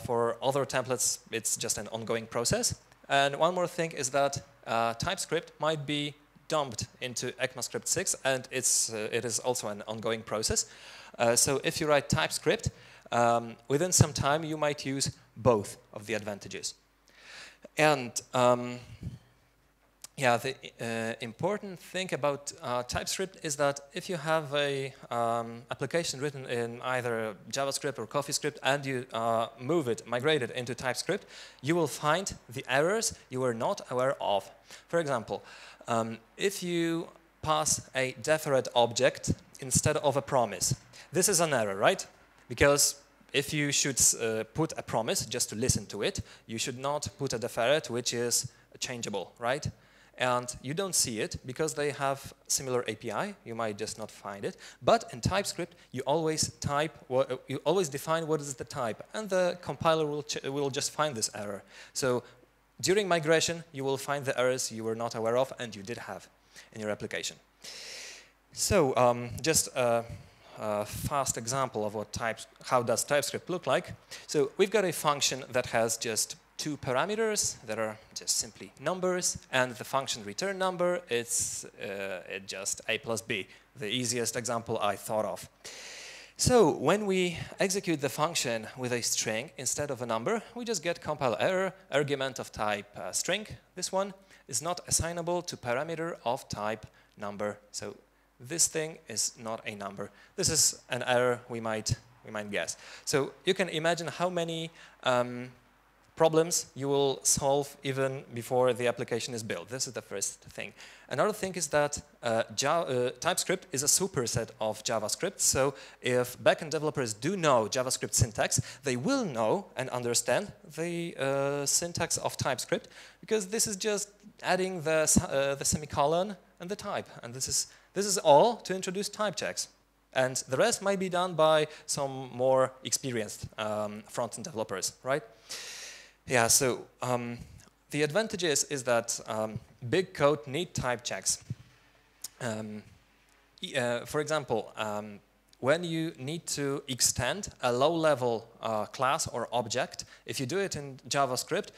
for other templates, it's just an ongoing process. And one more thing is that TypeScript might be dumped into ECMAScript 6, and it is also an ongoing process. So if you write TypeScript, within some time, you might use both of the advantages. And yeah, the important thing about TypeScript is that if you have a application written in either JavaScript or CoffeeScript and you migrate it into TypeScript, you will find the errors you were not aware of. For example, if you pass a deferred object instead of a promise, this is an error, right? Because if you should put a promise just to listen to it, you should not put a deferred, which is changeable, right? And you don't see it because they have similar API. You might just not find it. But in TypeScript, you always define what is the type, and the compiler will just find this error. So during migration, you will find the errors you were not aware of and you did have in your application. So just a fast example of what how does TypeScript look like. So we've got a function that has just two parameters that are just simply numbers, and the function return number, it's just a plus b, the easiest example I thought of. So when we execute the function with a string instead of a number, we just get compile error, argument of type string. This one is not assignable to parameter of type number. So this thing is not a number. This is an error we might guess. So you can imagine how many problems you will solve even before the application is built. This is the first thing. Another thing is that TypeScript is a superset of JavaScript, so if backend developers do know JavaScript syntax, they will know and understand the syntax of TypeScript, because this is just adding the semicolon and the type, and this is all to introduce type checks. And the rest might be done by some more experienced front-end developers, right? Yeah, so the advantage is that big code need type checks. For example, when you need to extend a low-level class or object, if you do it in JavaScript,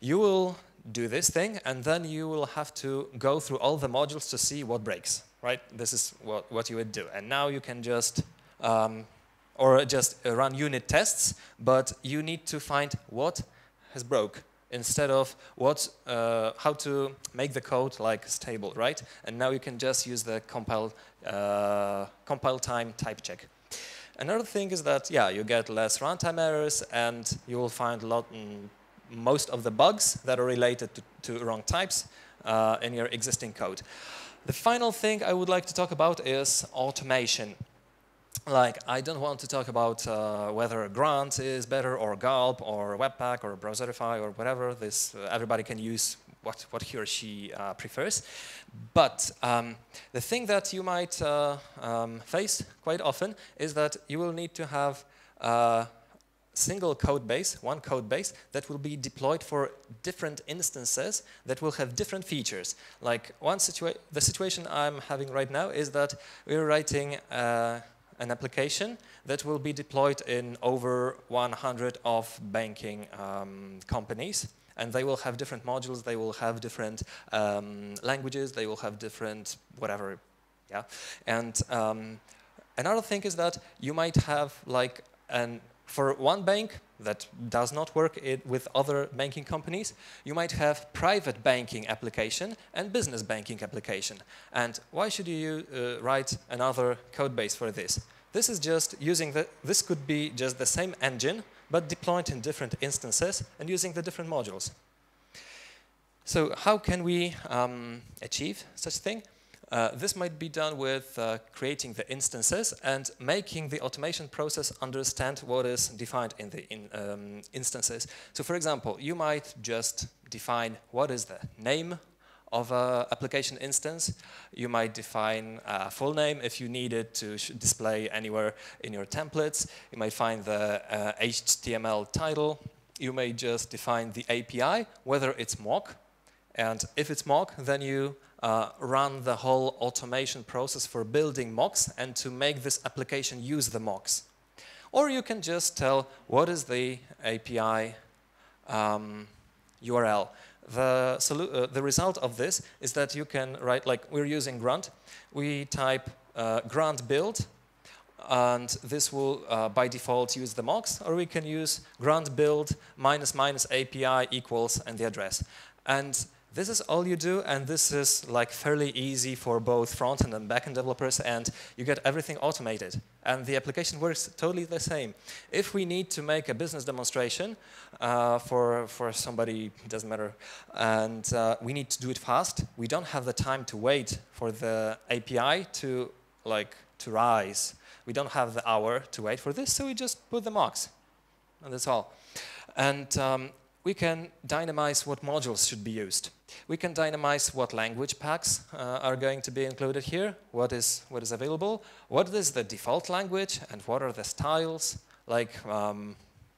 you will do this thing, and then you will have to go through all the modules to see what breaks, right? This is what you would do. And now you can just run unit tests, but you need to find what has broke instead of how to make the code like stable, right? And now you can just use the compile time type check. Another thing is that yeah, you get less runtime errors, and you will find most of the bugs that are related to wrong types in your existing code. The final thing I would like to talk about is automation. Like, I don't want to talk about whether Grunt is better or Gulp or Webpack or Browserify or whatever. This everybody can use what he or she prefers. But the thing that you might face quite often is that you will need to have a single code base, one code base, that will be deployed for different instances that will have different features. Like the situation I'm having right now is that we're writing an application that will be deployed in over 100 of banking companies, and they will have different modules, they will have different languages, they will have different whatever, yeah. And another thing is that you might have like an For one bank, that does not work with other banking companies, you might have private banking application and business banking application. And why should you write another code base for this? This is just using the, this could be just the same engine, but deployed in different instances and using the different modules. So how can we achieve such thing? This might be done with creating the instances and making the automation process understand what is defined in the instances. So for example, you might just define what is the name of an application instance. You might define a full name if you need it to display anywhere in your templates. You might find the HTML title. You may just define the API, whether it's mock. And if it's mock, then you run the whole automation process for building mocks and to make this application use the mocks. Or you can just tell what is the API URL. The result of this is that you can write, like we're using Grunt. We type Grunt build, and this will by default use the mocks, or we can use Grunt build ---- API equals and the address. And this is all you do, and this is like fairly easy for both front-end and back-end developers, and you get everything automated. And the application works totally the same. If we need to make a business demonstration for somebody, it doesn't matter, and we need to do it fast, we don't have the time to wait for the API to rise. We don't have the hour to wait for this, so we just put the mocks, and that's all. And we can dynamize what modules should be used. We can dynamize what language packs are going to be included here, what is available, what is the default language, and what are the styles, like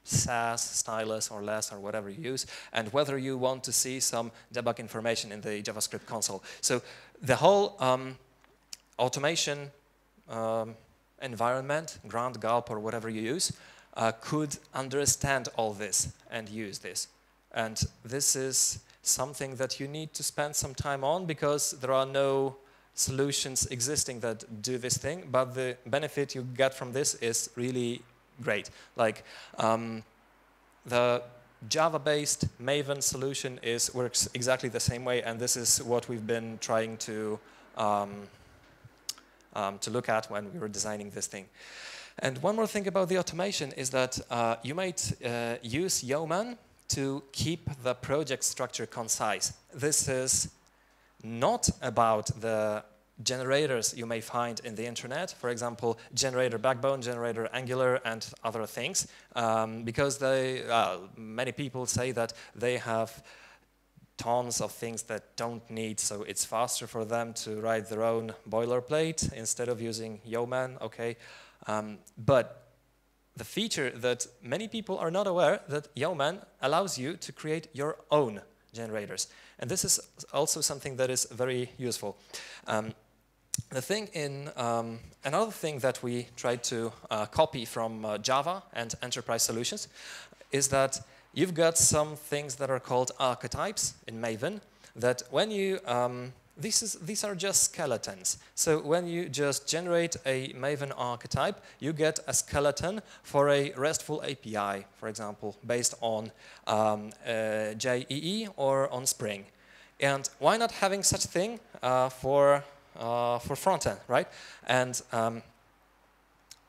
Sass, stylus, or less, or whatever you use, and whether you want to see some debug information in the JavaScript console. So the whole automation environment, Grunt, Gulp, or whatever you use, could understand all this and use this. And this is something that you need to spend some time on, because there are no solutions existing that do this thing, but the benefit you get from this is really great. Like the Java-based Maven solution works exactly the same way, and this is what we've been trying to look at when we were designing this thing. And one more thing about the automation is that you might use Yeoman to keep the project structure concise. This is not about the generators you may find in the internet, for example, generator Backbone, generator Angular, and other things, because many people say that they have tons of things that don't need, so it's faster for them to write their own boilerplate instead of using Yeoman, okay. But the feature that many people are not aware that Yeoman allows you to create your own generators. And this is also something that is very useful. Another thing that we tried to copy from Java and enterprise solutions is that you've got some things that are called archetypes in Maven that when you these are just skeletons. So when you just generate a Maven archetype, you get a skeleton for a RESTful API, for example, based on JEE or on Spring. And why not having such thing for front-end, right? And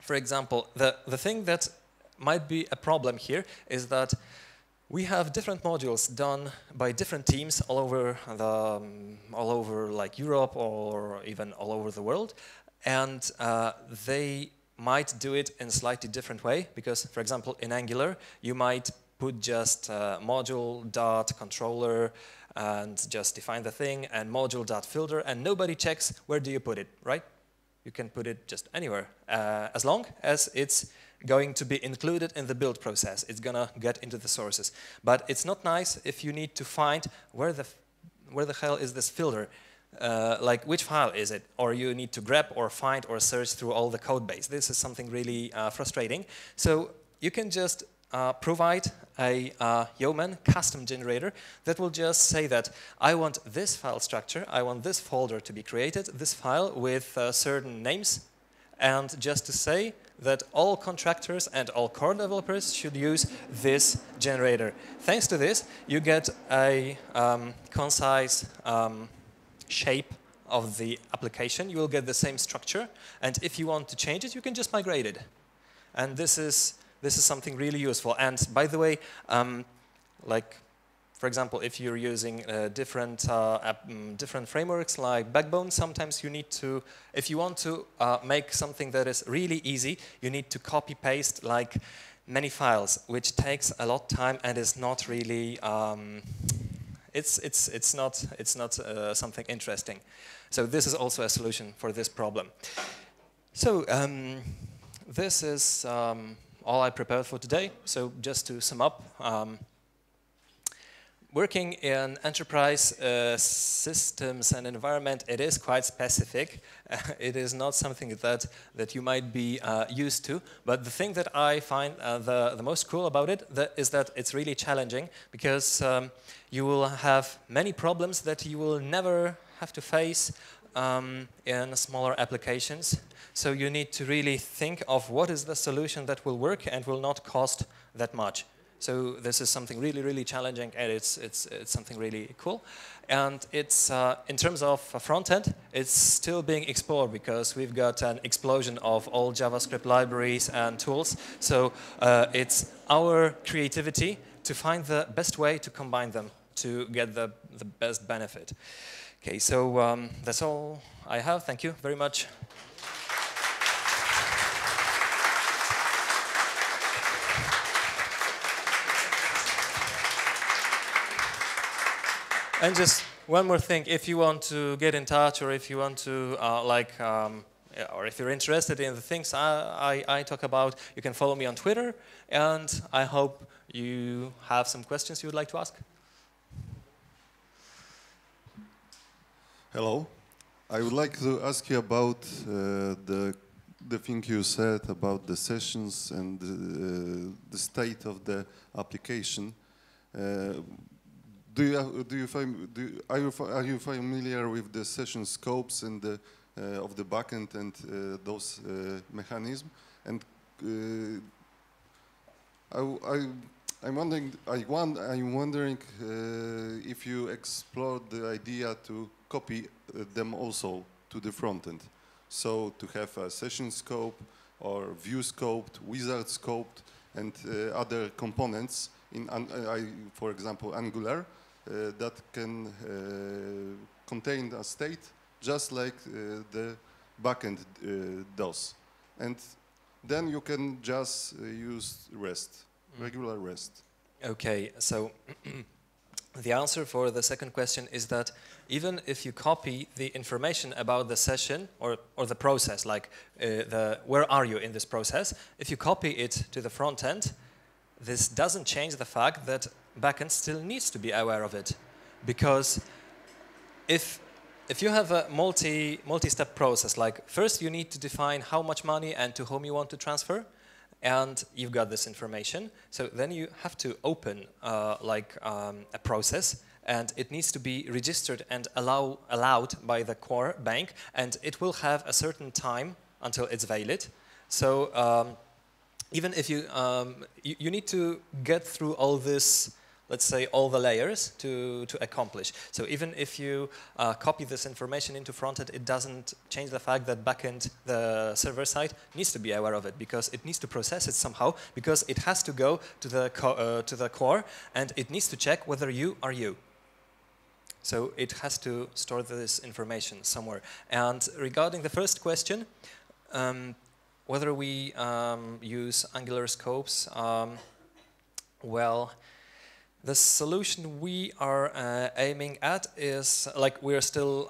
for example, the thing that might be a problem here is that we have different modules done by different teams all over like Europe or even all over the world, and they might do it in a slightly different way because, for example, in Angular you might put just module.controller and just define the thing, and module.filter, and nobody checks where do you put it, right? You can put it just anywhere as long as it's going to be included in the build process. It's going to get into the sources. But it's not nice if you need to find where the hell is this filter, like which file is it, or you need to grab or find or search through all the code base. This is something really frustrating. So you can just provide a Yeoman custom generator that will just say that I want this file structure, I want this folder to be created, this file with certain names, And just to say that all contractors and all core developers should use this generator. Thanks to this, you get a concise shape of the application. You will get the same structure. And if you want to change it, you can just migrate it. And this is something really useful. And by the way, like, for example, if you're using different frameworks like Backbone, sometimes you need to, if you want to make something that is really easy, you need to copy-paste like many files, which takes a lot of time and is not really, it's not something interesting. So this is also a solution for this problem. So this is all I prepared for today. So just to sum up. Working in enterprise systems and environment, it is quite specific. It is not something that you might be used to. But the thing that I find the most cool about it is that it's really challenging, because you will have many problems that you will never have to face in smaller applications. So you need to really think of what is the solution that will work and will not cost that much. So this is something really, really challenging, and it's something really cool. And it's in terms of front end, it's still being explored, because we've got an explosion of all JavaScript libraries and tools. So it's our creativity to find the best way to combine them to get the best benefit. Okay, so that's all I have. Thank you very much. And just one more thing, if you want to get in touch, or if you want to, or if you're interested in the things I talk about, you can follow me on Twitter. And I hope you have some questions you would like to ask. Hello. I would like to ask you about the thing you said about the sessions and the state of the application. Are you familiar with the session scopes and the, of the backend and those mechanisms? And I'm wondering if you explored the idea to copy them also to the front end, so to have a session scope or view scoped, wizard scoped, and other components in, for example, Angular. That can contain a state just like the backend does. And then you can just use REST, regular REST. OK, so the answer for the second question is that even if you copy the information about the session or the process, like where are you in this process, if you copy it to the front end, this doesn't change the fact that backend still needs to be aware of it, because if you have a multi-step process, like first you need to define how much money and to whom you want to transfer, and you've got this information. So then you have to open a process, and it needs to be registered and allowed by the core bank, and it will have a certain time until it's valid. So even if you, you need to get through all this, let's say, all the layers to accomplish. So even if you copy this information into frontend, it doesn't change the fact that backend, the server side, needs to be aware of it, because it needs to process it somehow, because it has to go to the core, and it needs to check whether you are you. So it has to store this information somewhere. And regarding the first question, whether we use Angular scopes, well, the solution we are aiming at is, like, we are still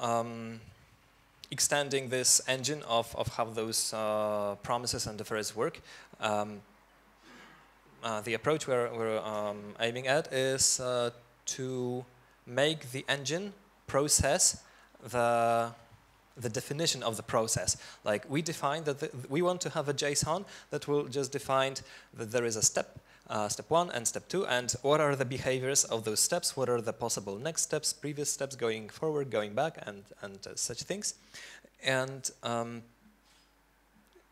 extending this engine of how those promises and defers work. The approach we're aiming at is to make the engine process the definition of the process. Like, we define that we want to have a JSON that will just define that there is a step, step one and step two, and what are the behaviors of those steps, what are the possible next steps, previous steps, going forward, going back, and such things. And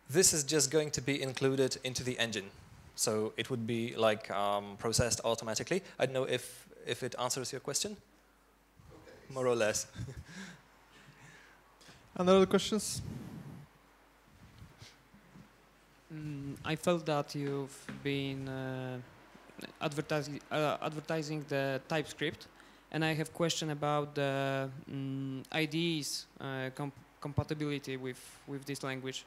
This is just going to be included into the engine. So it would be like processed automatically. I don't know if it answers your question, more or less. Other questions? I felt that you've been advertising the TypeScript, and I have a question about the IDE's compatibility with this language.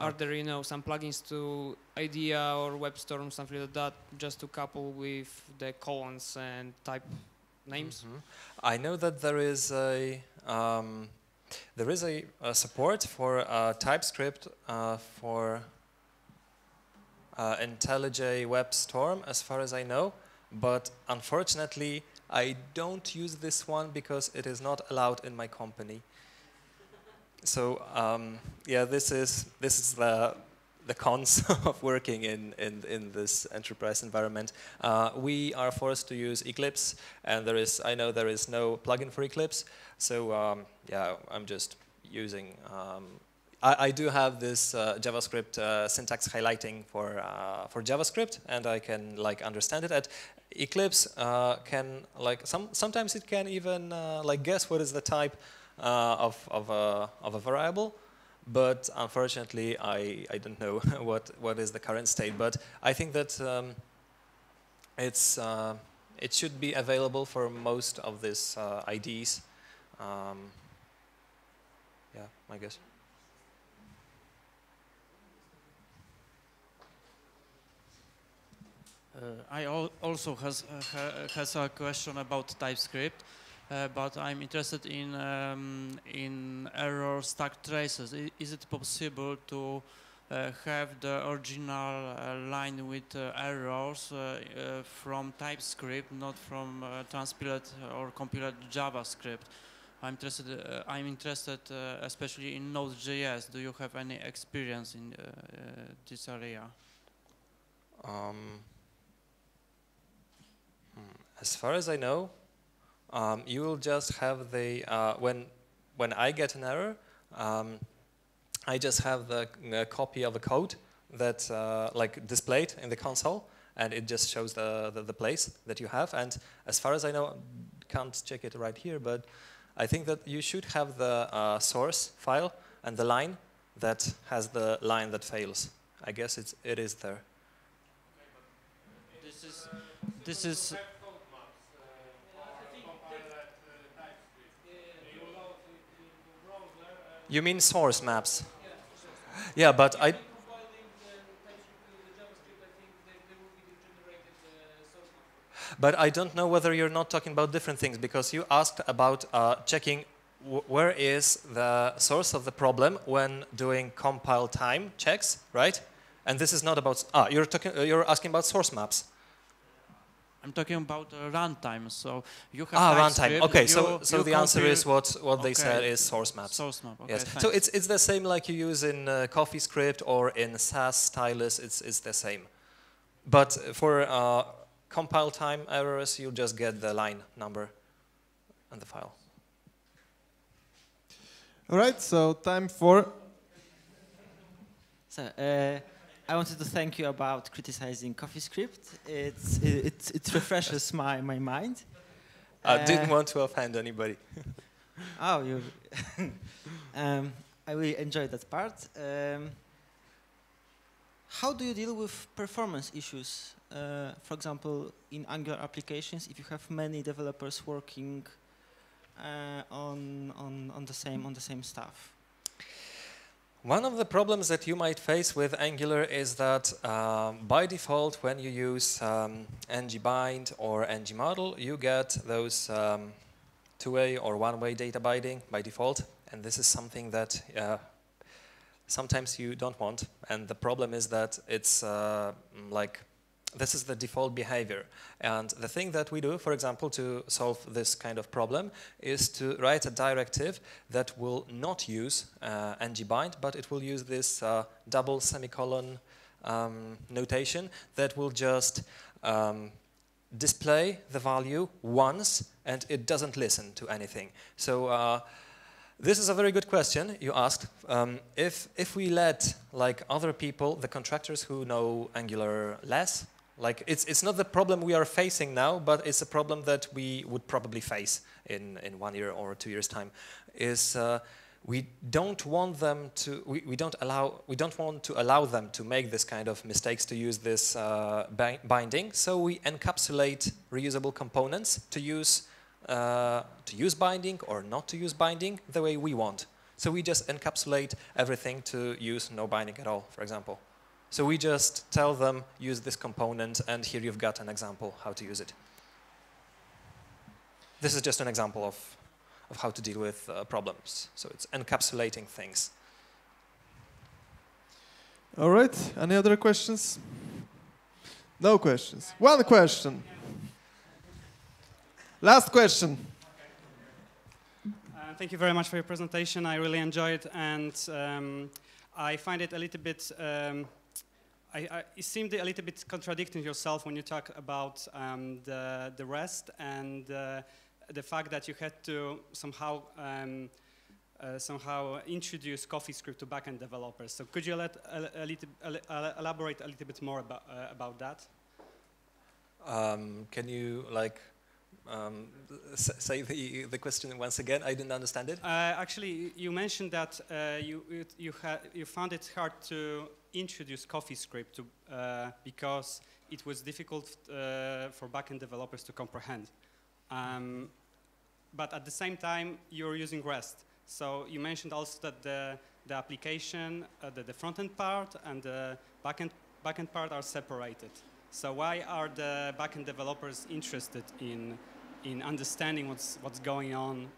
Are there, you know, some plugins to IDEA or WebStorm, something like that, just to couple with the colons and type names? I know that there is a support for TypeScript for IntelliJ WebStorm, as far as I know, but unfortunately I don't use this one because it is not allowed in my company. So yeah, this is the cons of working in this enterprise environment. We are forced to use Eclipse, and I know there is no plugin for Eclipse. So yeah, I'm just using. I do have this JavaScript syntax highlighting for JavaScript, and I can like understand it. At Eclipse can like sometimes it can even like guess what is the type of a variable, but unfortunately I don't know what is the current state. But I think that it should be available for most of these IDs. Yeah, I guess. I also has a question about TypeScript. But I'm interested in error stack traces. Is it possible to have the original line with errors from TypeScript, not from transpilated or compiled JavaScript? I'm interested especially in Node.js. Do you have any experience in this area? As far as I know, you will just have the when I get an error, I just have the copy of the code that like displayed in the console, and it just shows the place that you have. And as far as I know, can't check it right here, but I think that you should have the source file and the line that has the line that fails. I guess it is there. This is. You mean source maps? Yeah, yeah, but I. But I don't know whether you're not talking about different things, because you asked about checking where is the source of the problem when doing compile time checks, right? And this is not about. You're asking about source maps. I'm talking about runtime. So you have runtime. Okay, so the answer is what okay. They said is source maps. Source map. Okay, yes. Thanks. So it's the same like you use in CoffeeScript or in SAS stylus. It's the same, but for compile time errors, you just get the line number and the file. All right. So time for. So. I wanted to thank you about criticizing CoffeeScript. It refreshes my mind. I didn't want to offend anybody. Oh, you! I really enjoyed that part. How do you deal with performance issues? For example, in Angular applications, if you have many developers working on the same stuff. One of the problems that you might face with Angular is that by default, when you use ng-bind or ng-model, you get those two-way or one-way data binding by default. And this is something that sometimes you don't want. And the problem is that it's like this is the default behavior. And the thing that we do, for example, to solve this kind of problem is to write a directive that will not use ng-bind, but it will use this double semicolon notation that will just display the value once, and it doesn't listen to anything. So This is a very good question you asked. If we let like other people, the contractors who know Angular less, like it's not the problem we are facing now, but it's a problem that we would probably face in 1 year or 2 years time. Is we don't want them to we don't want to allow them to make this kind of mistakes to use this binding. So we encapsulate reusable components to use. To use binding or not to use binding the way we want. So we just encapsulate everything to use no binding at all, for example. So we just tell them, use this component, and here you've got an example how to use it. This is just an example of how to deal with problems. So it's encapsulating things. All right, any other questions? No questions. One question. Last question. Okay. Thank you very much for your presentation. I really enjoyed it, and I find it a little bit, it seemed a little bit contradicting yourself when you talk about the REST and the fact that you had to somehow introduce CoffeeScript to backend developers. So could you elaborate a little bit more about that? Can you like? Say the question once again. I didn't understand it. Actually, you mentioned that you found it hard to introduce CoffeeScript to, because it was difficult for backend developers to comprehend. But at the same time, you're using REST. So you mentioned also that the application, the front-end part and the backend part are separated. So why are the backend developers interested in understanding what's going on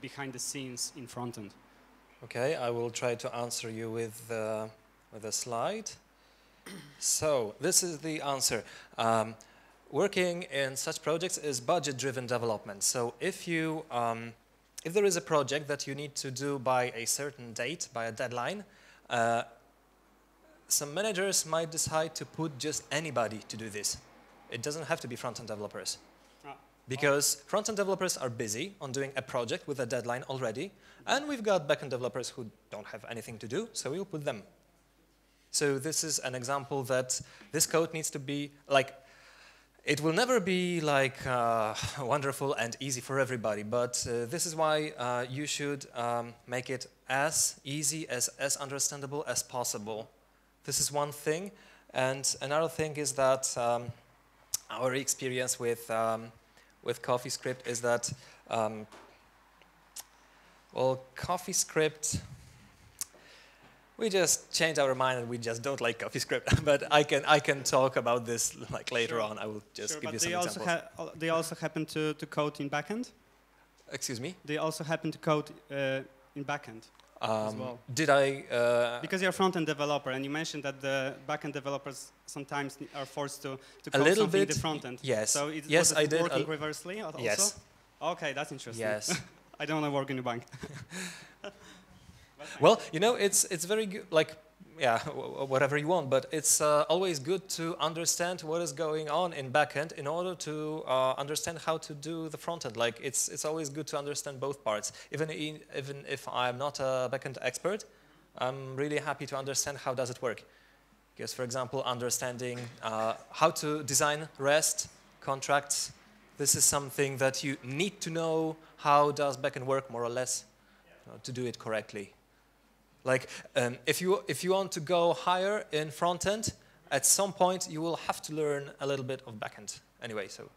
behind the scenes in frontend? Okay, I will try to answer you with a slide. So this is the answer. Working in such projects is budget-driven development. So if there is a project that you need to do by a certain date, by a deadline. Some managers might decide to put just anybody to do this. It doesn't have to be front-end developers. Because front-end developers are busy on doing a project with a deadline already, and we've got back-end developers who don't have anything to do, so we'll put them. So this is an example that this code needs to be like, it will never be like wonderful and easy for everybody, but this is why you should make it as easy, as understandable as possible. This is one thing, and another thing is that our experience with CoffeeScript is that well, CoffeeScript, we just change our mind and we just don't like CoffeeScript. But I can talk about this like later on. I will just give you some examples. They also happen to code in backend. Excuse me. They also happen to code in backend. As well. Did I? Because you're a front-end developer, and you mentioned that the back-end developers sometimes are forced to code something in the front-end. Yes. So it yes, was I did. Working reversely also? Yes. Okay, that's interesting. Yes. I don't want to work in a bank. Well, you know, it's very good, like, yeah, whatever you want, but it's always good to understand what is going on in backend in order to understand how to do the frontend. Like it's always good to understand both parts. Even if I'm not a backend expert, I'm really happy to understand how does it work. Because, for example, understanding how to design REST contracts, this is something that you need to know. How does backend work, more or less, you know, to do it correctly. Like, if you want to go higher in front-end, at some point you will have to learn a little bit of back-end anyway, so.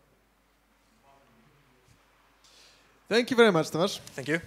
Thank you very much, Tomasz. Thank you.